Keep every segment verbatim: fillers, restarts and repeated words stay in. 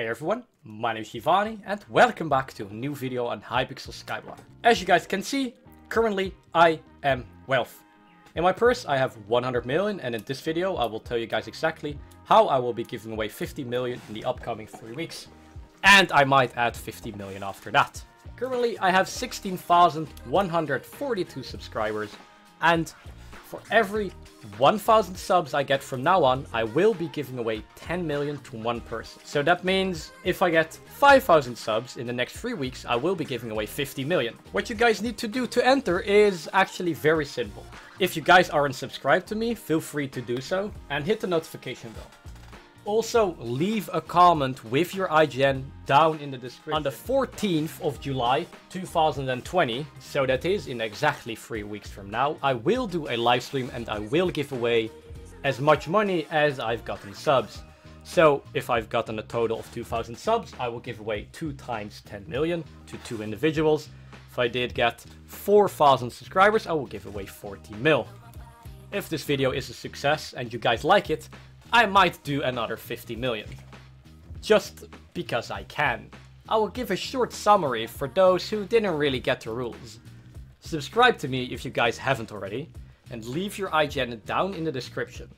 Hey everyone, my name is Giovanni and welcome back to a new video on Hypixel Skyblock. As you guys can see, currently I am wealth. In my purse I have one hundred million, and in this video I will tell you guys exactly how I will be giving away fifty million in the upcoming three weeks. And I might add fifty million after that. Currently I have sixteen thousand one hundred forty-two subscribers, and for every one thousand subs I get from now on, I will be giving away ten million to one person. So that means if I get five thousand subs in the next three weeks, I will be giving away fifty million. What you guys need to do to enter is actually very simple. If you guys aren't subscribed to me, feel free to do so and hit the notification bell. Also, leave a comment with your I G N down in the description. On the fourteenth of July two thousand twenty, so that is in exactly three weeks from now, I will do a live stream and I will give away as much money as I've gotten subs. So if I've gotten a total of two thousand subs, I will give away two times ten million to two individuals. If I did get four thousand subscribers, I will give away forty mil. If this video is a success and you guys like it, I might do another fifty million. Just because I can. I will give a short summary for those who didn't really get the rules. Subscribe to me if you guys haven't already, and leave your I G N down in the description.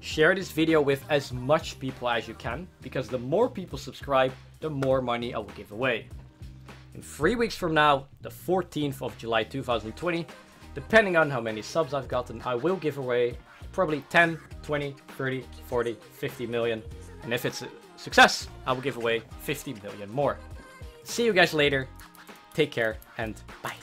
Share this video with as much people as you can, because the more people subscribe, the more money I will give away. In three weeks from now, the fourteenth of July two thousand twenty, depending on how many subs I've gotten, I will give away probably ten, twenty, thirty, forty, fifty million. And if it's a success, I will give away fifty million more. See you guys later. Take care and bye.